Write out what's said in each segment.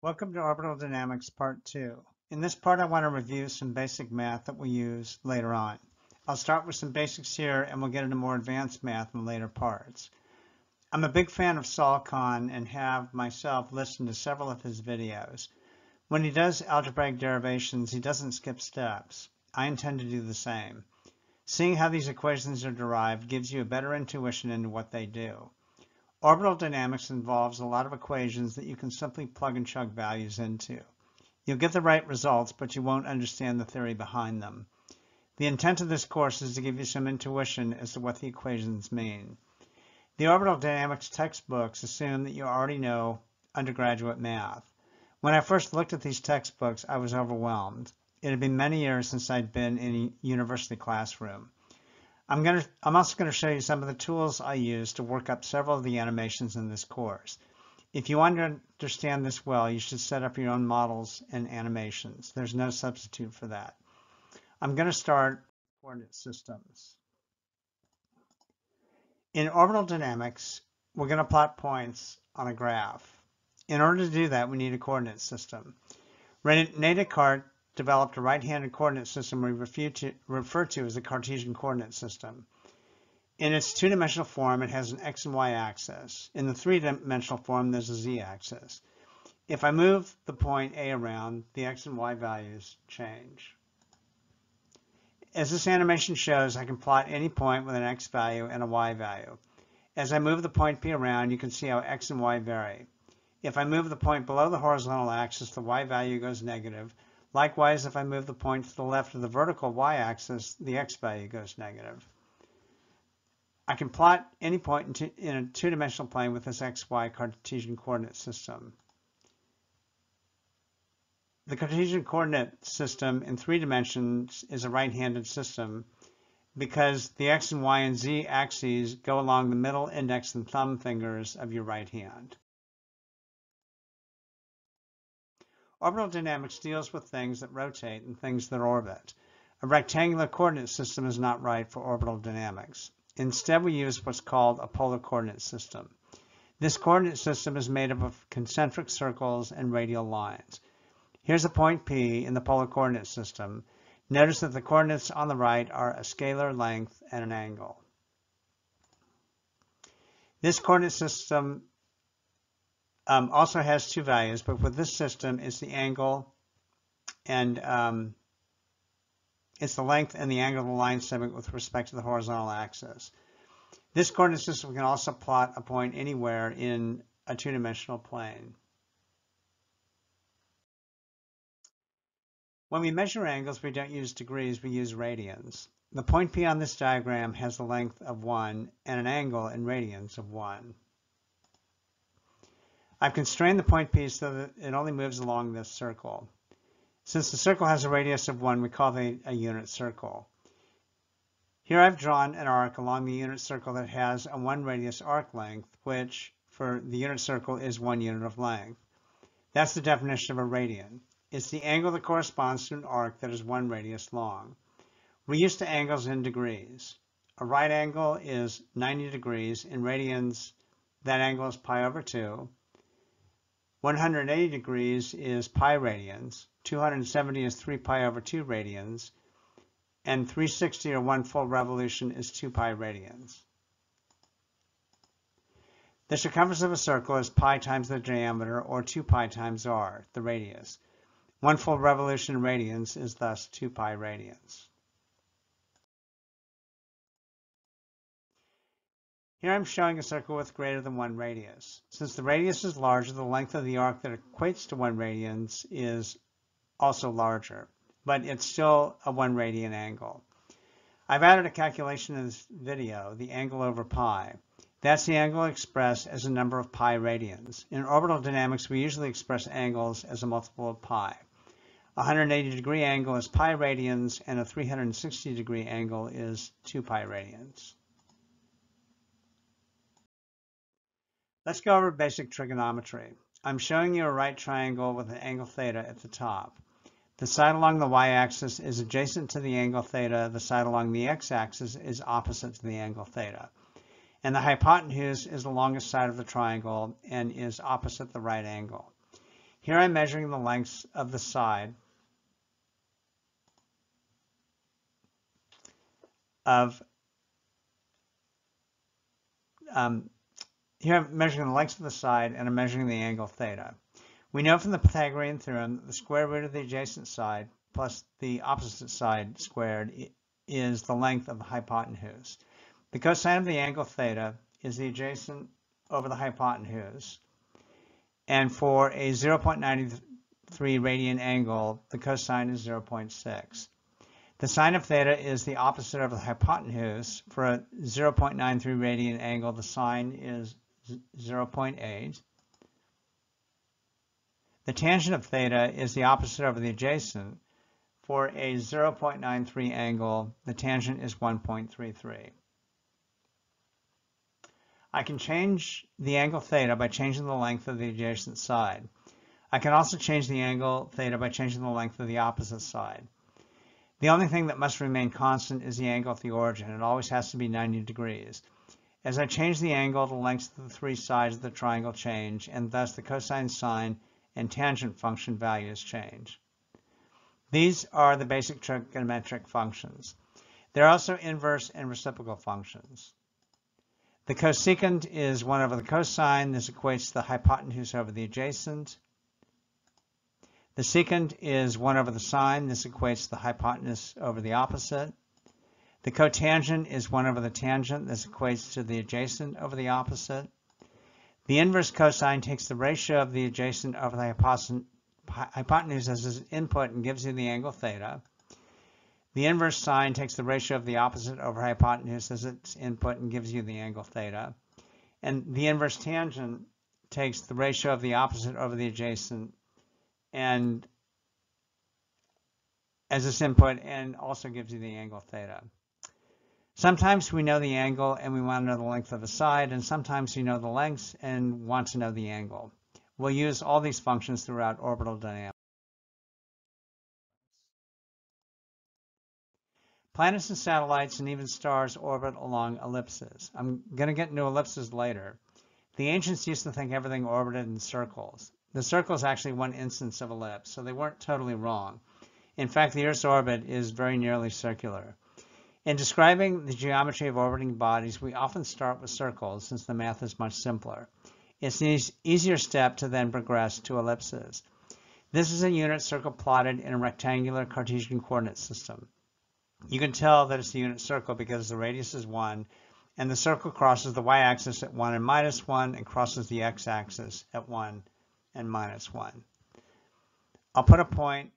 Welcome to Orbital Dynamics Part 2. In this part I want to review some basic math that we'll use later on. I'll start with some basics here and we'll get into more advanced math in later parts. I'm a big fan of Sal Khan and have myself listened to several of his videos. When he does algebraic derivations, he doesn't skip steps. I intend to do the same. Seeing how these equations are derived gives you a better intuition into what they do. Orbital dynamics involves a lot of equations that you can simply plug and chug values into. You'll get the right results, but you won't understand the theory behind them. The intent of this course is to give you some intuition as to what the equations mean. The orbital dynamics textbooks assume that you already know undergraduate math. When I first looked at these textbooks, I was overwhelmed. It had been many years since I'd been in a university classroom. I'm also going to show you some of the tools I use to work up several of the animations in this course. If you want to understand this well, you should set up your own models and animations. There's no substitute for that. I'm going to start coordinate systems. In orbital dynamics, we're going to plot points on a graph. In order to do that, we need a coordinate system. René Descartes developed a right-handed coordinate system we refer to as the Cartesian coordinate system. In its two-dimensional form, it has an x and y axis. In the three-dimensional form, there's a z axis. If I move the point A around, the x and y values change. As this animation shows, I can plot any point with an x value and a y value. As I move the point P around, you can see how x and y vary. If I move the point below the horizontal axis, the y value goes negative. Likewise, if I move the point to the left of the vertical y-axis, the x value goes negative. I can plot any point in a two-dimensional plane with this xy Cartesian coordinate system. The Cartesian coordinate system in three dimensions is a right-handed system because the x and y and z axes go along the middle index and thumb fingers of your right hand. Orbital dynamics deals with things that rotate and things that orbit. A rectangular coordinate system is not right for orbital dynamics. Instead, we use what's called a polar coordinate system. This coordinate system is made up of concentric circles and radial lines. Here's a point P in the polar coordinate system. Notice that the coordinates on the right are a scalar length and an angle. This coordinate system also has two values, but with this system, it's the angle and it's the length and the angle of the line segment with respect to the horizontal axis. This coordinate system can also plot a point anywhere in a two-dimensional plane. When we measure angles, we don't use degrees, we use radians. The point P on this diagram has the length of 1 and an angle in radians of 1. I've constrained the point P so that it only moves along this circle. Since the circle has a radius of 1, we call it a unit circle. Here I've drawn an arc along the unit circle that has a 1 radius arc length, which for the unit circle is 1 unit of length. That's the definition of a radian. It's the angle that corresponds to an arc that is 1 radius long. We're used to angles in degrees. A right angle is 90 degrees. In radians, that angle is pi over 2. 180 degrees is pi radians, 270 is 3 pi over 2 radians, and 360 or 1 full revolution is 2 pi radians. The circumference of a circle is pi times the diameter, or 2 pi times r, the radius. 1 full revolution in radians is thus 2 pi radians. Here I'm showing a circle with greater than 1 radius. Since the radius is larger, the length of the arc that equates to 1 radians is also larger, but it's still a 1 radian angle. I've added a calculation in this video, the angle over pi. That's the angle expressed as a number of pi radians. In orbital dynamics, we usually express angles as a multiple of pi. A 180-degree angle is pi radians, and a 360-degree angle is 2 pi radians. Let's go over basic trigonometry. I'm showing you a right triangle with an angle theta at the top. The side along the y-axis is adjacent to the angle theta. The side along the x-axis is opposite to the angle theta. And the hypotenuse is the longest side of the triangle and is opposite the right angle. Here I'm measuring the lengths of the side of and I'm measuring the angle theta. We know from the Pythagorean theorem that the square root of the adjacent side plus the opposite side squared is the length of the hypotenuse. The cosine of the angle theta is the adjacent over the hypotenuse. And for a 0.93 radian angle, the cosine is 0.6. The sine of theta is the opposite of the hypotenuse. For a 0.93 radian angle, the sine is 0.8. The tangent of theta is the opposite of the adjacent. For a 0.93 angle, the tangent is 1.33. I can change the angle theta by changing the length of the adjacent side. I can also change the angle theta by changing the length of the opposite side. The only thing that must remain constant is the angle at the origin. It always has to be 90 degrees. As I change the angle, the lengths of the three sides of the triangle change, and thus the cosine, sine, and tangent function values change. These are the basic trigonometric functions. There are also inverse and reciprocal functions. The cosecant is 1 over the cosine. This equates to the hypotenuse over the adjacent. The secant is 1 over the sine. This equates to the hypotenuse over the opposite. The cotangent is 1 over the tangent. This equates to the adjacent over the opposite. The inverse cosine takes the ratio of the adjacent over the hypotenuse as its input and gives you the angle theta. The inverse sine takes the ratio of the opposite over hypotenuse as its input and gives you the angle theta. And the inverse tangent takes the ratio of the opposite over the adjacent and as its input and also gives you the angle theta. Sometimes we know the angle and we want to know the length of the side, and sometimes you know the lengths and want to know the angle. We'll use all these functions throughout orbital dynamics. Planets and satellites and even stars orbit along ellipses. I'm going to get into ellipses later. The ancients used to think everything orbited in circles. The circle is actually one instance of ellipse, so they weren't totally wrong. In fact, the Earth's orbit is very nearly circular. In describing the geometry of orbiting bodies, we often start with circles since the math is much simpler. It's an easier step to then progress to ellipses. This is a unit circle plotted in a rectangular Cartesian coordinate system. You can tell that it's the unit circle because the radius is 1, and the circle crosses the y-axis at 1 and minus 1, and crosses the x-axis at 1 and minus 1. I'll put a point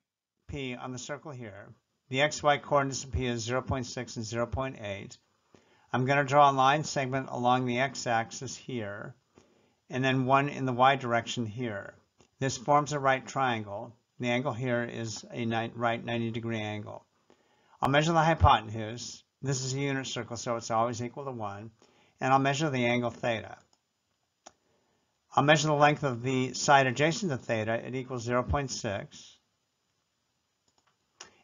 P on the circle here. The xy coordinates of P is 0.6 and 0.8. I'm going to draw a line segment along the x-axis here, and then one in the y direction here. This forms a right triangle. The angle here is a right 90-degree angle. I'll measure the hypotenuse. This is a unit circle, so it's always equal to 1. And I'll measure the angle theta. I'll measure the length of the side adjacent to theta. It equals 0.6.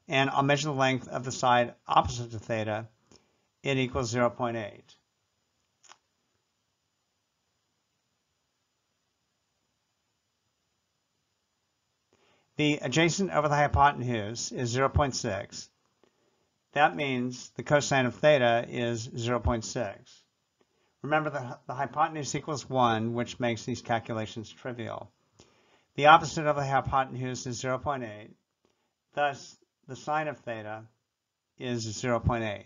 And I'll measure the length of the side opposite to theta. It equals 0.8. The adjacent over the hypotenuse is 0.6. That means the cosine of theta is 0.6. Remember that the hypotenuse equals 1, which makes these calculations trivial. The opposite of the hypotenuse is 0.8. Thus, the sine of theta is 0.8.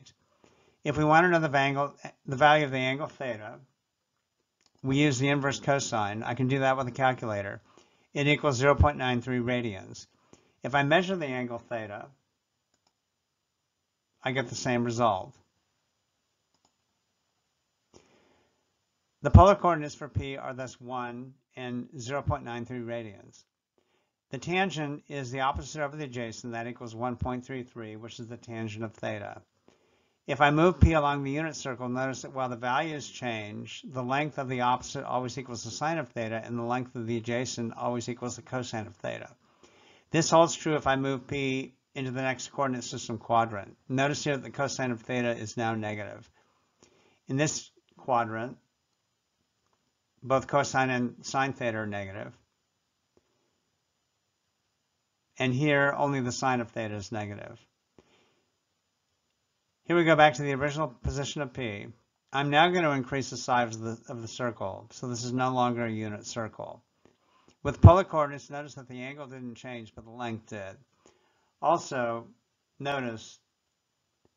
If we want to know the value of the angle theta, we use the inverse cosine. I can do that with a calculator. It equals 0.93 radians. If I measure the angle theta, I get the same result. The polar coordinates for P are thus 1 and 0.93 radians. The tangent is the opposite over the adjacent. That equals 1.33, which is the tangent of theta. If I move P along the unit circle, notice that while the values change, the length of the opposite always equals the sine of theta, and the length of the adjacent always equals the cosine of theta. This holds true if I move P into the next coordinate system quadrant. Notice here that the cosine of theta is now negative. In this quadrant, both cosine and sine theta are negative. And here, only the sine of theta is negative. Here we go back to the original position of P. I'm now going to increase the size of the circle, so this is no longer a unit circle. With polar coordinates, notice that the angle didn't change, but the length did. Also, notice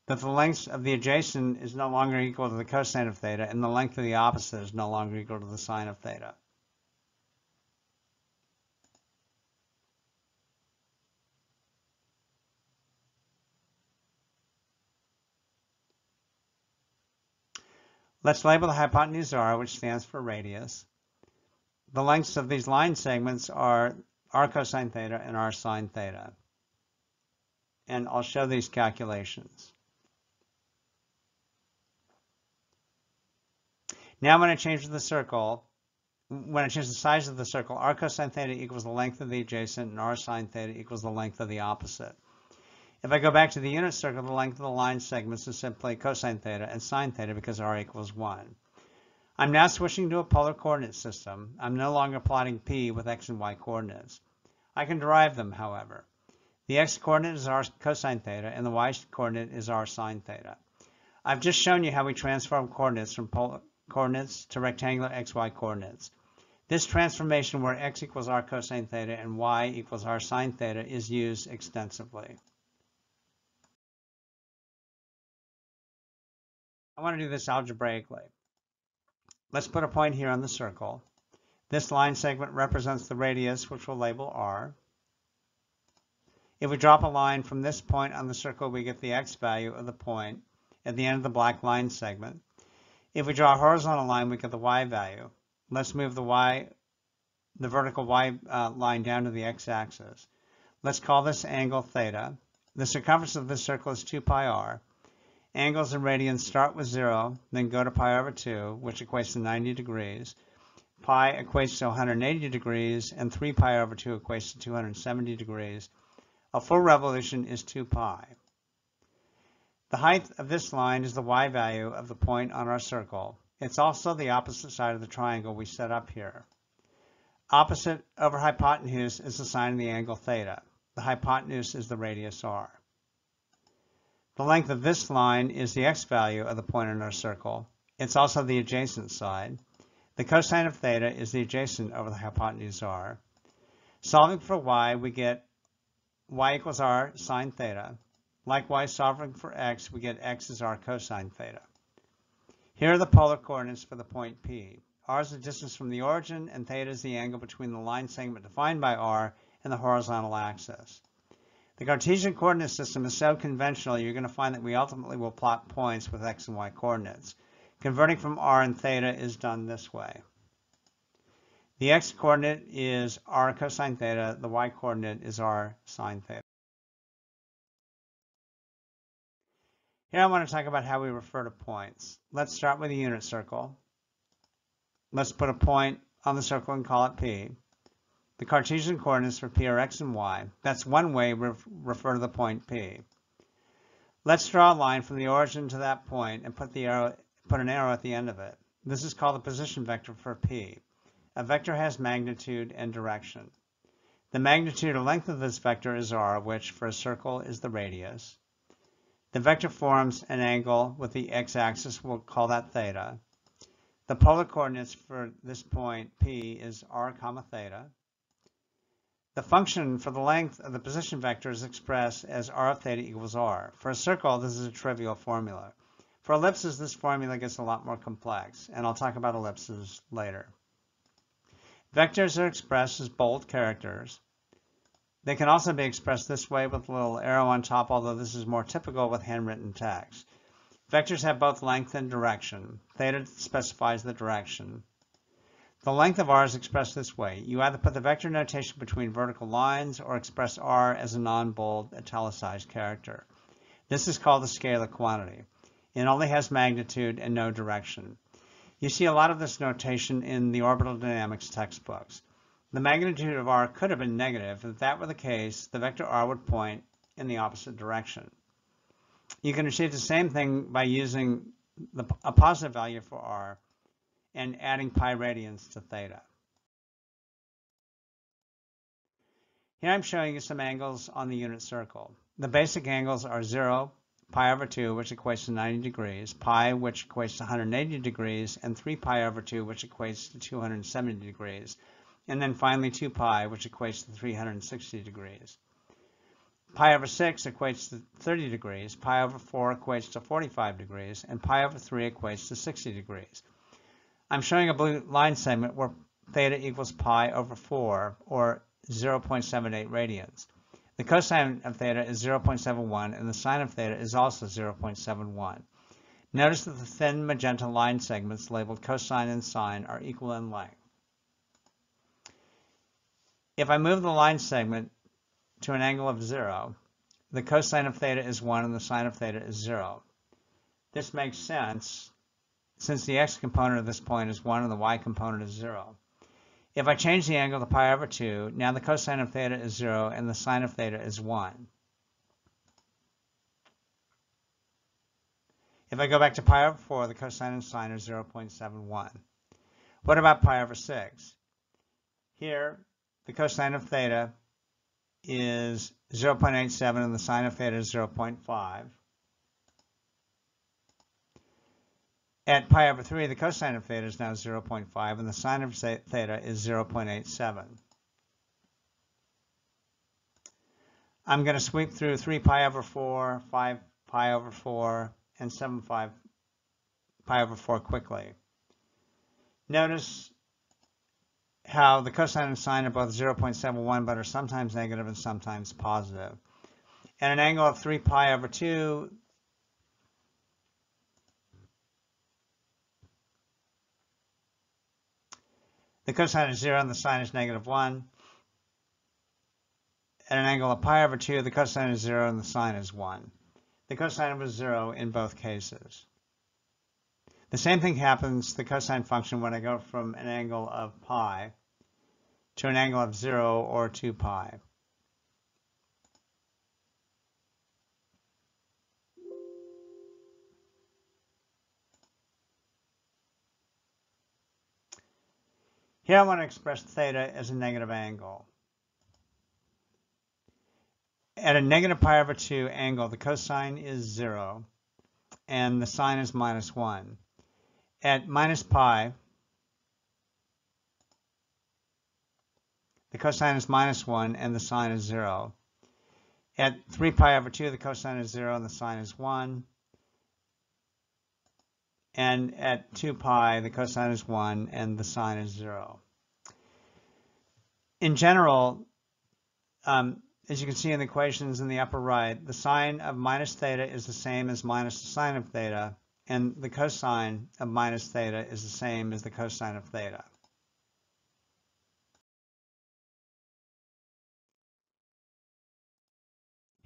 that the length of the adjacent is no longer equal to the cosine of theta, and the length of the opposite is no longer equal to the sine of theta. Let's label the hypotenuse R, which stands for radius. The lengths of these line segments are r cosine theta and r sine theta. And I'll show these calculations. Now when I change the circle, when I change the size of the circle, r cosine theta equals the length of the adjacent and r sine theta equals the length of the opposite. If I go back to the unit circle, the length of the line segments is simply cosine theta and sine theta because r equals 1. I'm now switching to a polar coordinate system. I'm no longer plotting P with x and y coordinates. I can derive them, however. The x coordinate is r cosine theta and the y coordinate is r sine theta. I've just shown you how we transform coordinates from polar coordinates to rectangular xy coordinates. This transformation where x equals r cosine theta and y equals r sine theta is used extensively. I want to do this algebraically. Let's put a point here on the circle. This line segment represents the radius, which we'll label R. If we drop a line from this point on the circle, we get the x value of the point at the end of the black line segment. If we draw a horizontal line, we get the y value. Let's move the vertical y line down to the x-axis. Let's call this angle theta. The circumference of this circle is 2 pi r. Angles and radians start with 0, then go to pi over 2, which equates to 90 degrees. Pi equates to 180 degrees, and 3 pi over 2 equates to 270 degrees. A full revolution is 2 pi. The height of this line is the y value of the point on our circle. It's also the opposite side of the triangle we set up here. Opposite over hypotenuse is the sine of the angle theta. The hypotenuse is the radius r. The length of this line is the x value of the point in our circle. It's also the adjacent side. The cosine of theta is the adjacent over the hypotenuse r. Solving for y, we get y equals r sine theta. Likewise, solving for x, we get x is r cosine theta. Here are the polar coordinates for the point P. R is the distance from the origin, and theta is the angle between the line segment defined by r and the horizontal axis. The Cartesian coordinate system is so conventional, you're going to find that we ultimately will plot points with x and y coordinates. Converting from r and theta is done this way. The x coordinate is r cosine theta. The y coordinate is r sine theta. Here I want to talk about how we refer to points. Let's start with a unit circle. Let's put a point on the circle and call it P. The Cartesian coordinates for P are x and y. That's one way we refer to the point P. Let's draw a line from the origin to that point and put an arrow at the end of it. This is called the position vector for P. A vector has magnitude and direction. The magnitude or length of this vector is r, which for a circle is the radius. The vector forms an angle with the x-axis. We'll call that theta. The polar coordinates for this point P is r comma theta. The function for the length of the position vector is expressed as r of theta equals r. For a circle, this is a trivial formula. For ellipses, this formula gets a lot more complex, and I'll talk about ellipses later. Vectors are expressed as bold characters. They can also be expressed this way with a little arrow on top, although this is more typical with handwritten text. Vectors have both length and direction. Theta specifies the direction. The length of r is expressed this way. You either put the vector notation between vertical lines or express r as a non-bold italicized character. This is called the scalar quantity. It only has magnitude and no direction. You see a lot of this notation in the orbital dynamics textbooks. The magnitude of r could have been negative. If that were the case, the vector r would point in the opposite direction. You can achieve the same thing by using a positive value for r and adding pi radians to theta. Here I'm showing you some angles on the unit circle. The basic angles are 0, pi over 2, which equates to 90 degrees, pi, which equates to 180 degrees, and 3 pi over 2, which equates to 270 degrees, and then finally 2 pi, which equates to 360 degrees. Pi over 6 equates to 30 degrees, pi over 4 equates to 45 degrees, and pi over 3 equates to 60 degrees. I'm showing a blue line segment where theta equals pi over 4, or 0.78 radians. The cosine of theta is 0.71, and the sine of theta is also 0.71. Notice that the thin magenta line segments labeled cosine and sine are equal in length. If I move the line segment to an angle of 0, the cosine of theta is 1 and the sine of theta is 0. This makes sense since the x component of this point is 1 and the y component is 0. If I change the angle to pi over 2, now the cosine of theta is 0 and the sine of theta is 1. If I go back to pi over 4, the cosine and sine are 0.71. What about pi over 6? Here, the cosine of theta is 0.87 and the sine of theta is 0.5. At pi over 3, the cosine of theta is now 0.5 and the sine of theta is 0.87. I'm going to sweep through 3 pi over 4, 5 pi over 4, and 7 pi over 4 quickly. Notice how the cosine and sine are both 0.71 but are sometimes negative and sometimes positive. At an angle of 3 pi over 2, the cosine is 0 and the sine is negative 1. At an angle of pi over 2, the cosine is 0 and the sine is 1. The cosine was 0 in both cases. The same thing happens to the cosine function when I go from an angle of pi to an angle of 0 or 2 pi. Here I want to express theta as a negative angle. At a negative pi over 2 angle, the cosine is 0 and the sine is minus 1. At minus pi, the cosine is minus 1 and the sine is 0. At 3 pi over 2, the cosine is 0 and the sine is 1. And at 2 pi, the cosine is 1 and the sine is 0. In general, as you can see in the equations in the upper right, the sine of minus theta is the same as minus the sine of theta, and the cosine of minus theta is the same as the cosine of theta.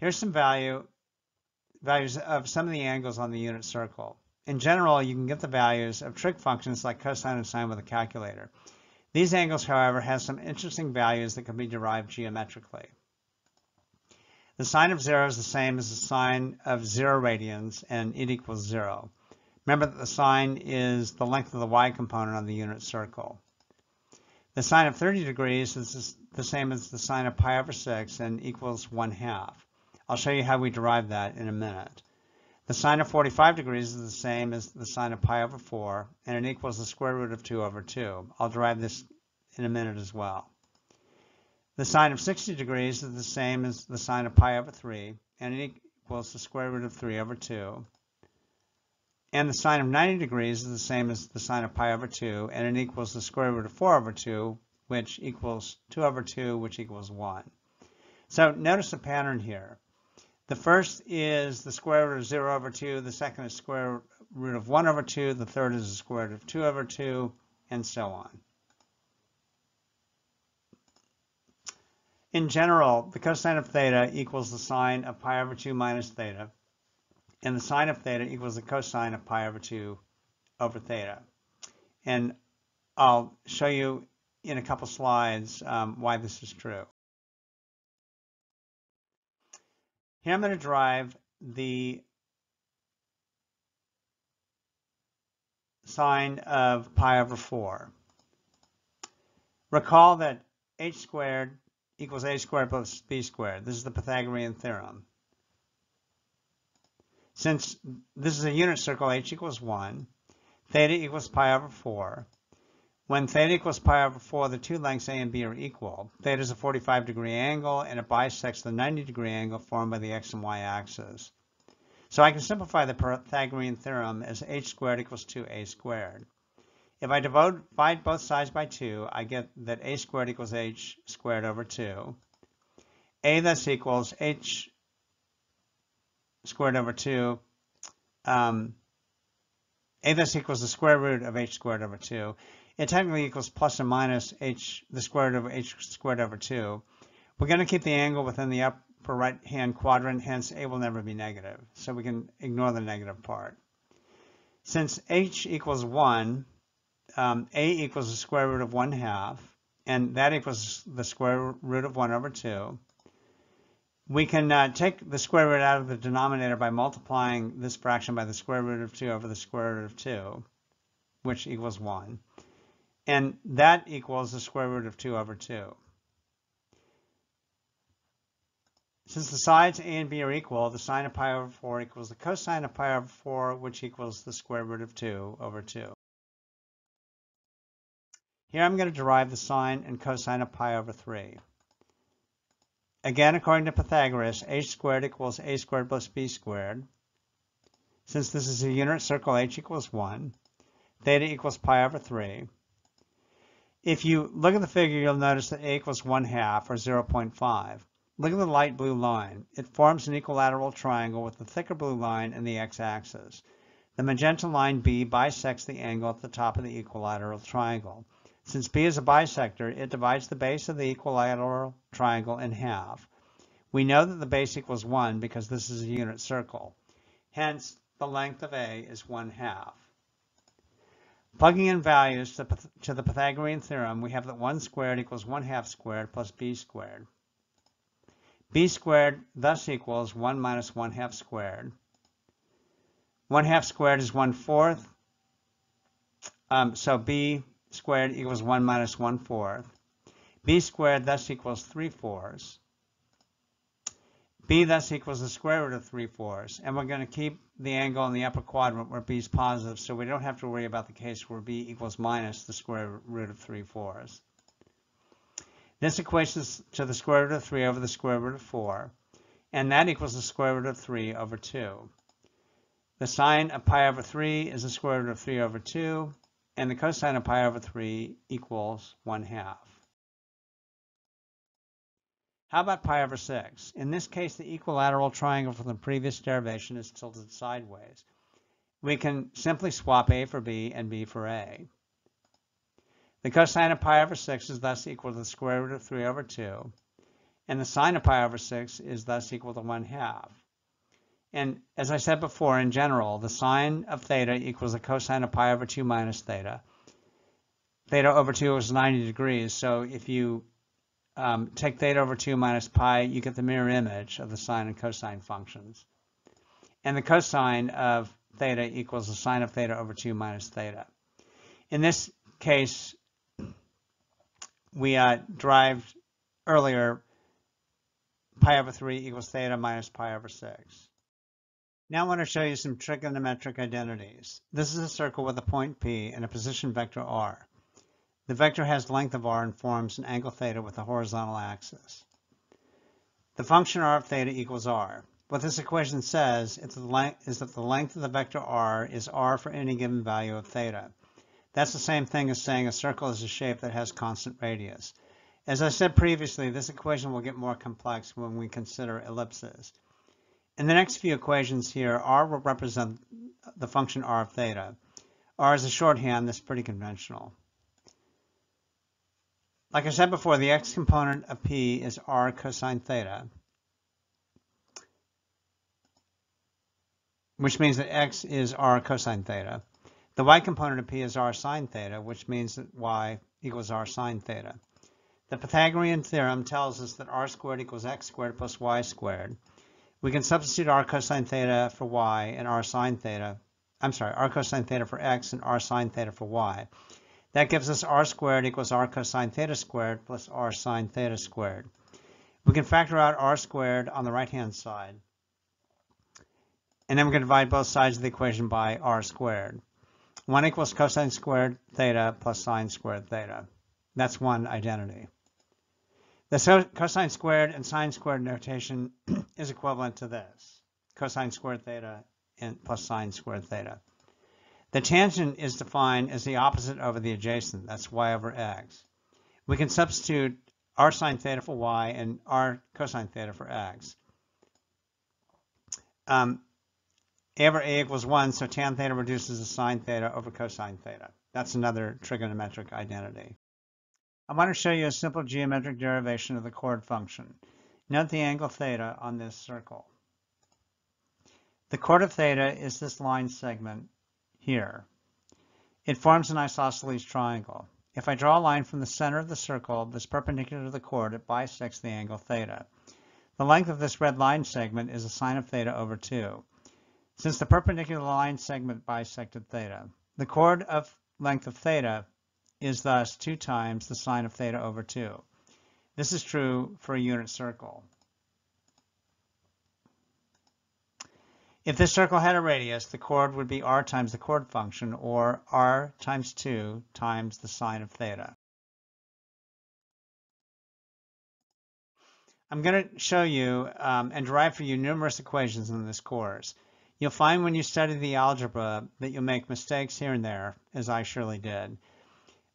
Here's some values of some of the angles on the unit circle. In general, you can get the values of trig functions like cosine and sine with a calculator. These angles, however, have some interesting values that can be derived geometrically. The sine of 0 is the same as the sine of 0 radians, and it equals 0. Remember that the sine is the length of the y component on the unit circle. The sine of 30 degrees is the same as the sine of pi over 6 and equals 1/2. I'll show you how we derive that in a minute. The sine of 45 degrees is the same as the sine of pi over 4, and it equals the square root of 2 over 2. I'll derive this in a minute as well. The sine of 60 degrees is the same as the sine of pi over 3, and it equals the square root of 3 over 2. And the sine of 90 degrees is the same as the sine of pi over 2, and it equals the square root of 4 over 2, which equals 2 over 2, which equals 1. So notice the pattern here. The first is the square root of 0 over 2, the second is square root of 1 over 2, the third is the square root of 2 over 2, and so on. In general, the cosine of theta equals the sine of pi over 2 minus theta, and the sine of theta equals the cosine of pi over 2 over theta. And I'll show you in a couple slides why this is true. Here I'm going to derive the sine of pi over 4. Recall that h squared equals a squared plus b squared. This is the Pythagorean theorem. Since this is a unit circle, h equals 1, theta equals pi over 4. When theta equals pi over 4, the two lengths a and b are equal. Theta is a 45-degree angle, and it bisects the 90-degree angle formed by the x and y axis. So I can simplify the Pythagorean theorem as h squared equals 2a squared. If I divide both sides by 2, I get that a squared equals h squared over 2. A thus equals h squared over 2. A thus equals the square root of h squared over 2. It technically equals plus or minus the square root of h squared over 2. We're going to keep the angle within the upper right-hand quadrant, hence a will never be negative. So we can ignore the negative part. Since h equals 1, a equals the square root of 1/2, and that equals the square root of 1 over 2. We can take the square root out of the denominator by multiplying this fraction by the square root of 2 over the square root of 2, which equals 1. And that equals the square root of 2 over 2. Since the sides a and b are equal, the sine of pi over 4 equals the cosine of pi over 4, which equals the square root of 2 over 2. Here I'm going to derive the sine and cosine of pi over 3. Again, according to Pythagoras, h squared equals a squared plus b squared. Since this is a unit circle, h equals 1. Theta equals pi over 3. If you look at the figure, you'll notice that a equals 1/2, or 0.5. Look at the light blue line. It forms an equilateral triangle with the thicker blue line and the x-axis. The magenta line B bisects the angle at the top of the equilateral triangle. Since B is a bisector, it divides the base of the equilateral triangle in half. We know that the base equals 1 because this is a unit circle. Hence, the length of A is 1/2. Plugging in values to the Pythagorean theorem, we have that 1 squared equals 1/2 squared plus b squared. B squared thus equals 1 minus 1/2 squared. 1/2 squared is 1/4, so b squared equals 1 minus 1/4. B squared thus equals 3/4. B thus equals the square root of 3/4, and we're going to keep the angle in the upper quadrant where b is positive, so we don't have to worry about the case where b equals minus the square root of 3/4. This equates to the square root of 3 over the square root of 4, and that equals the square root of 3 over 2. The sine of pi over 3 is the square root of 3 over 2, and the cosine of pi over 3 equals 1/2. How about pi over 6? In this case, the equilateral triangle from the previous derivation is tilted sideways. We can simply swap a for b and b for a. The cosine of pi over 6 is thus equal to the square root of 3 over 2, and the sine of pi over 6 is thus equal to 1/2. And as I said before, in general, the sine of theta equals the cosine of pi over 2 minus theta. Theta over 2 is 90 degrees, so if you take theta over 2 minus pi, you get the mirror image of the sine and cosine functions. And the cosine of theta equals the sine of theta over 2 minus theta. In this case, we derived earlier pi over 3 equals theta minus pi over 6. Now I want to show you some trigonometric identities. This is a circle with a point P and a position vector r. The vector has length of r and forms an angle theta with a horizontal axis. The function r of theta equals r. What this equation says is that the length of the vector r is r for any given value of theta. That's the same thing as saying a circle is a shape that has constant radius. As I said previously, this equation will get more complex when we consider ellipses. In the next few equations here, r will represent the function r of theta. R is a shorthand that's pretty conventional. Like I said before, the x component of P is r cosine theta, which means that x is r cosine theta. The y component of P is r sine theta, which means that y equals r sine theta. The Pythagorean theorem tells us that r squared equals x squared plus y squared. We can substitute r cosine theta for y and r sine theta. I'm sorry, r cosine theta for x and r sine theta for y. That gives us r squared equals r cosine theta squared plus r sine theta squared. We can factor out r squared on the right-hand side. And then we can divide both sides of the equation by r squared. 1 equals cosine squared theta plus sine squared theta. That's one identity. The cosine squared and sine squared notation is equivalent to this. Cosine squared theta and plus sine squared theta. The tangent is defined as the opposite over the adjacent. That's y over x. We can substitute r sine theta for y and r cosine theta for x. A over a equals 1, so tan theta reduces to sine theta over cosine theta. That's another trigonometric identity. I want to show you a simple geometric derivation of the chord function. Note the angle theta on this circle. The chord of theta is this line segment here. It forms an isosceles triangle. If I draw a line from the center of the circle that's perpendicular to the chord, it bisects the angle theta. The length of this red line segment is the sine of theta over 2. Since the perpendicular line segment bisected theta, the chord of length of theta is thus 2 times the sine of theta over 2. This is true for a unit circle. If this circle had a radius, the chord would be r times the chord function, or r times 2 times the sine of theta. I'm going to show you and derive for you numerous equations in this course. You'll find when you study the algebra that you'll make mistakes here and there, as I surely did.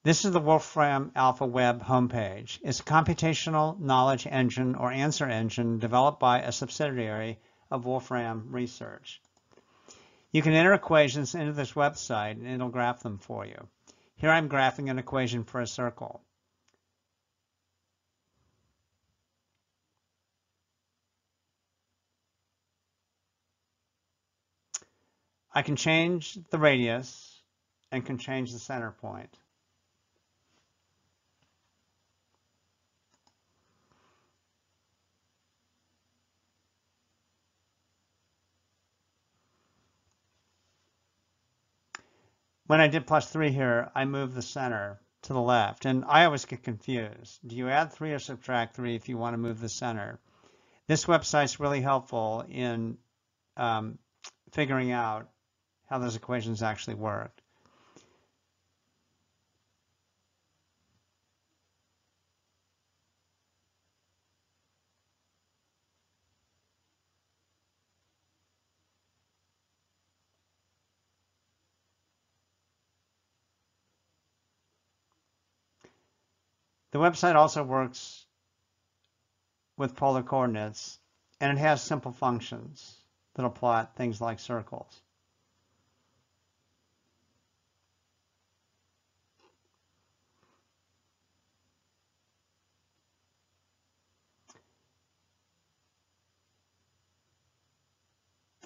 This is the Wolfram Alpha web homepage. It's a computational knowledge engine or answer engine developed by a subsidiary of Wolfram Research. You can enter equations into this website and it'll graph them for you. Here I'm graphing an equation for a circle. I can change the radius and can change the center point. When I did +3 here, I moved the center to the left, and I always get confused. Do you add 3 or subtract 3 if you want to move the center? This website's really helpful in figuring out how those equations actually work. The website also works with polar coordinates, and it has simple functions that'll plot things like circles.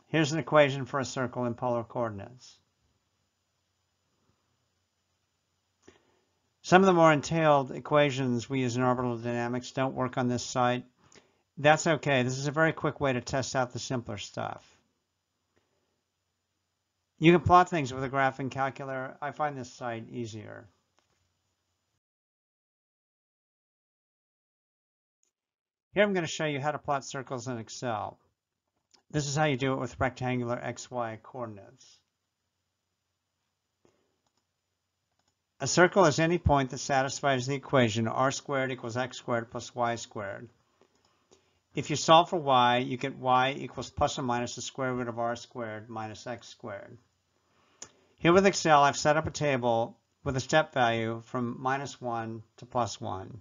Here's an equation for a circle in polar coordinates. Some of the more entailed equations we use in orbital dynamics don't work on this site. That's okay. This is a very quick way to test out the simpler stuff. You can plot things with a graphing calculator. I find this site easier. Here I'm going to show you how to plot circles in Excel. This is how you do it with rectangular XY coordinates. A circle is any point that satisfies the equation r squared equals x squared plus y squared. If you solve for y, you get y equals plus or minus the square root of r squared minus x squared. Here with Excel, I've set up a table with a step value from -1 to +1.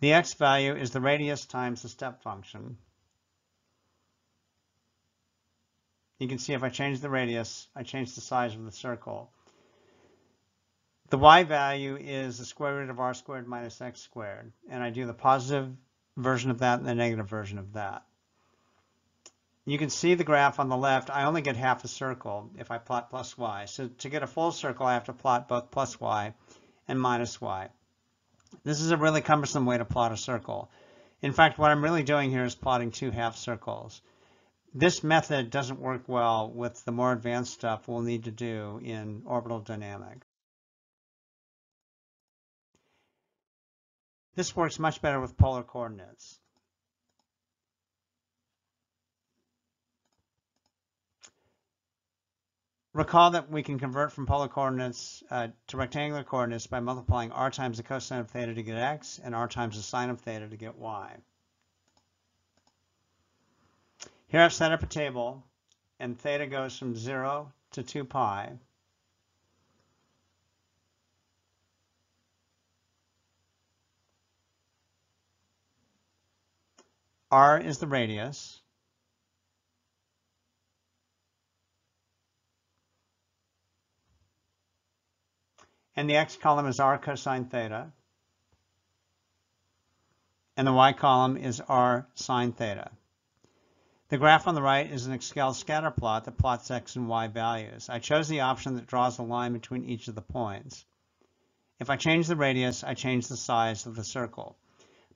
The x value is the radius times the step function. You can see if I change the radius, I change the size of the circle. The y value is the square root of r squared minus x squared, and I do the positive version of that and the negative version of that. You can see the graph on the left. I only get half a circle if I plot +y. So to get a full circle, I have to plot both +y and -y. This is a really cumbersome way to plot a circle. In fact, what I'm really doing here is plotting two half circles. This method doesn't work well with the more advanced stuff we'll need to do in orbital dynamics. This works much better with polar coordinates. Recall that we can convert from polar coordinates to rectangular coordinates by multiplying r times the cosine of theta to get x and r times the sine of theta to get y. Here I've set up a table, and theta goes from 0 to 2 pi. R is the radius. And the x column is r cosine theta. And the y column is r sine theta. The graph on the right is an Excel scatter plot that plots x and y values. I chose the option that draws a line between each of the points. If I change the radius, I change the size of the circle.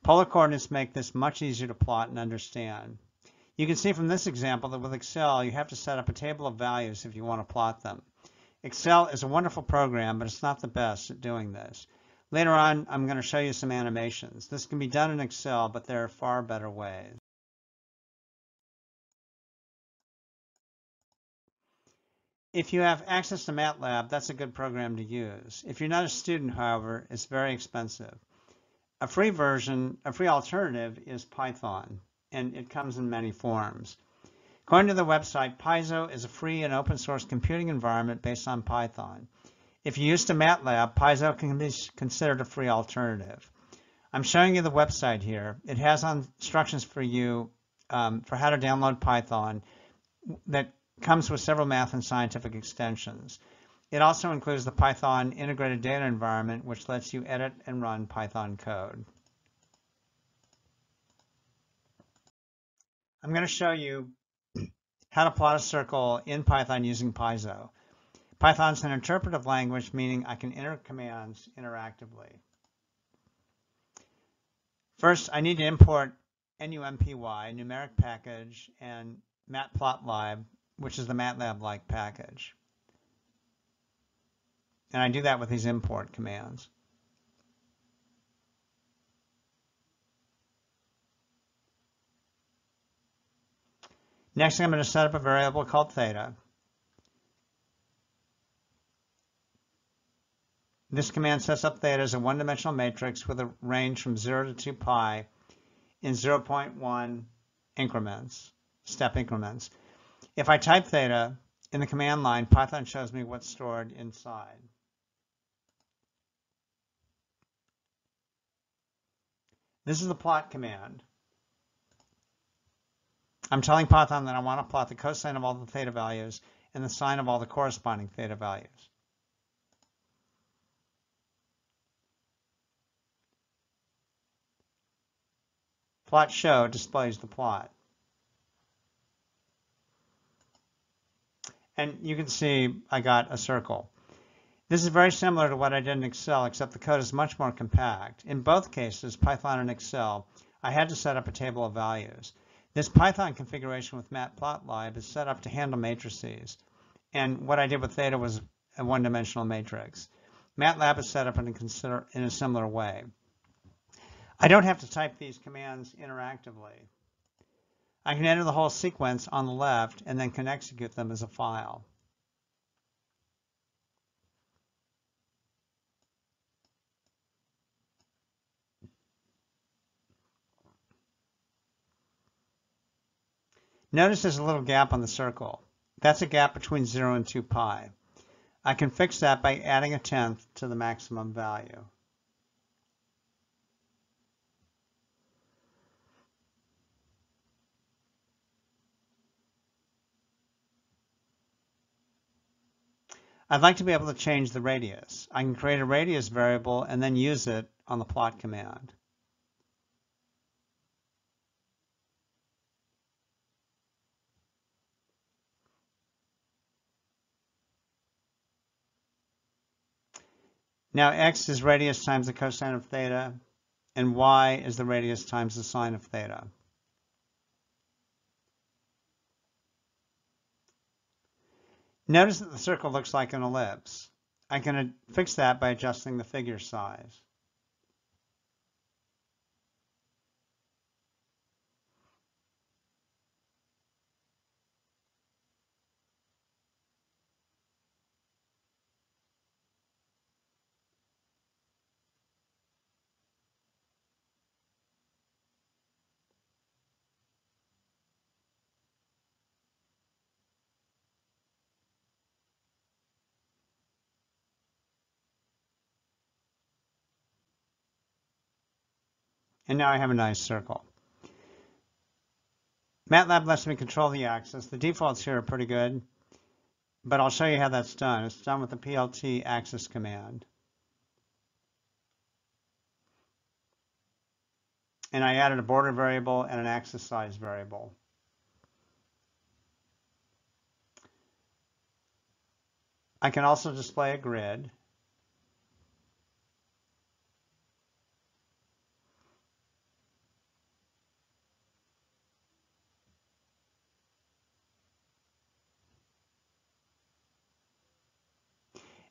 Polar coordinates make this much easier to plot and understand. You can see from this example that with Excel, you have to set up a table of values if you want to plot them. Excel is a wonderful program, but it's not the best at doing this. Later on, I'm going to show you some animations. This can be done in Excel, but there are far better ways. If you have access to MATLAB, that's a good program to use. If you're not a student, however, it's very expensive. A free version, a free alternative is Python, and it comes in many forms. According to the website, Pyzo is a free and open source computing environment based on Python. If you're used to MATLAB, Pyzo can be considered a free alternative. I'm showing you the website here. It has instructions for you for how to download Python that comes with several math and scientific extensions. It also includes the Python integrated data environment, which lets you edit and run Python code. I'm going to show you how to plot a circle in Python using Pyzo. Python's an interpretive language, meaning I can enter commands interactively. First, I need to import numpy, numeric package, and matplotlib, which is the MATLAB-like package. And I do that with these import commands. Next, I'm going to set up a variable called theta. This command sets up theta as a one-dimensional matrix with a range from 0 to 2 pi in 0.1 increments, step increments. If I type theta in the command line, Python shows me what's stored inside. This is the plot command. I'm telling Python that I want to plot the cosine of all the theta values and the sine of all the corresponding theta values. Plot show displays the plot. And you can see I got a circle. This is very similar to what I did in Excel, except the code is much more compact. In both cases, Python and Excel, I had to set up a table of values. This Python configuration with matplotlib is set up to handle matrices. And what I did with theta was a one-dimensional matrix. MATLAB is set up in a similar way. I don't have to type these commands interactively. I can enter the whole sequence on the left and then can execute them as a file. Notice there's a little gap on the circle. That's a gap between 0 and 2 pi. I can fix that by adding a tenth to the maximum value. I'd like to be able to change the radius. I can create a radius variable and then use it on the plot command. Now x is radius times the cosine of theta, and y is the radius times the sine of theta. Notice that the circle looks like an ellipse. I can fix that by adjusting the figure size. And now I have a nice circle. MATLAB lets me control the axis. The defaults here are pretty good, but I'll show you how that's done. It's done with the PLT axis command. And I added a border variable and an axis size variable. I can also display a grid.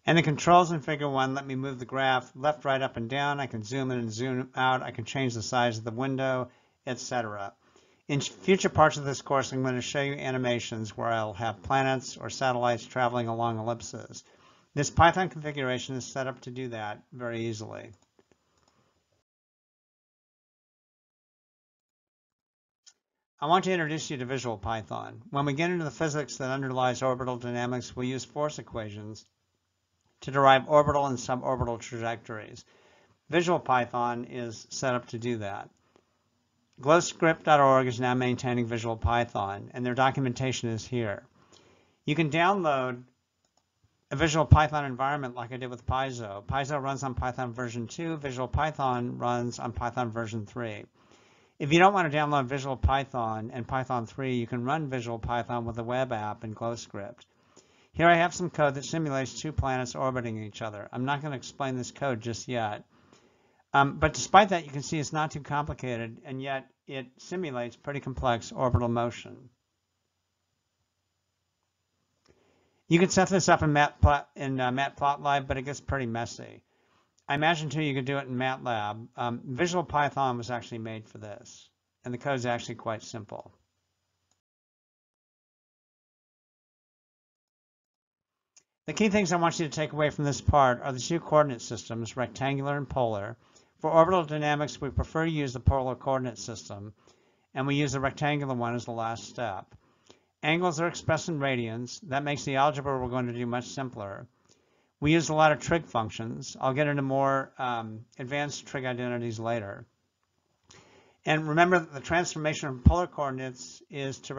And the controls in Figure 1 let me move the graph left, right, up, and down. I can zoom in and zoom out. I can change the size of the window, etc. In future parts of this course, I'm going to show you animations where I'll have planets or satellites traveling along ellipses. This Python configuration is set up to do that very easily. I want to introduce you to Visual Python. When we get into the physics that underlies orbital dynamics, we'll use force equations to derive orbital and suborbital trajectories. Visual Python is set up to do that. Glowscript.org is now maintaining Visual Python, and their documentation is here. You can download a Visual Python environment like I did with Pyzo. Pyzo runs on Python version 2. Visual Python runs on Python version 3. If you don't want to download Visual Python and Python 3, you can run Visual Python with a web app in Glowscript. Here I have some code that simulates two planets orbiting each other. I'm not going to explain this code just yet. But despite that, you can see it's not too complicated, and yet it simulates pretty complex orbital motion. You can set this up in matplotlib, but it gets pretty messy. I imagine, too, you could do it in MATLAB. Visual Python was actually made for this, and the code is actually quite simple. The key things I want you to take away from this part are the two coordinate systems, rectangular and polar. For orbital dynamics, we prefer to use the polar coordinate system, and we use the rectangular one as the last step. Angles are expressed in radians. That makes the algebra we're going to do much simpler. We use a lot of trig functions. I'll get into more advanced trig identities later. And remember that the transformation from polar coordinates is to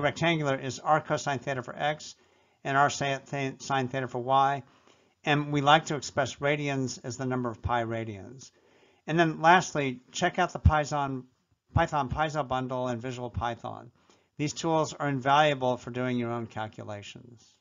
rectangular is r cosine theta for x, and r sine theta for y, and we like to express radians as the number of pi radians. And then lastly, check out the Pyzo bundle and Visual Python. These tools are invaluable for doing your own calculations.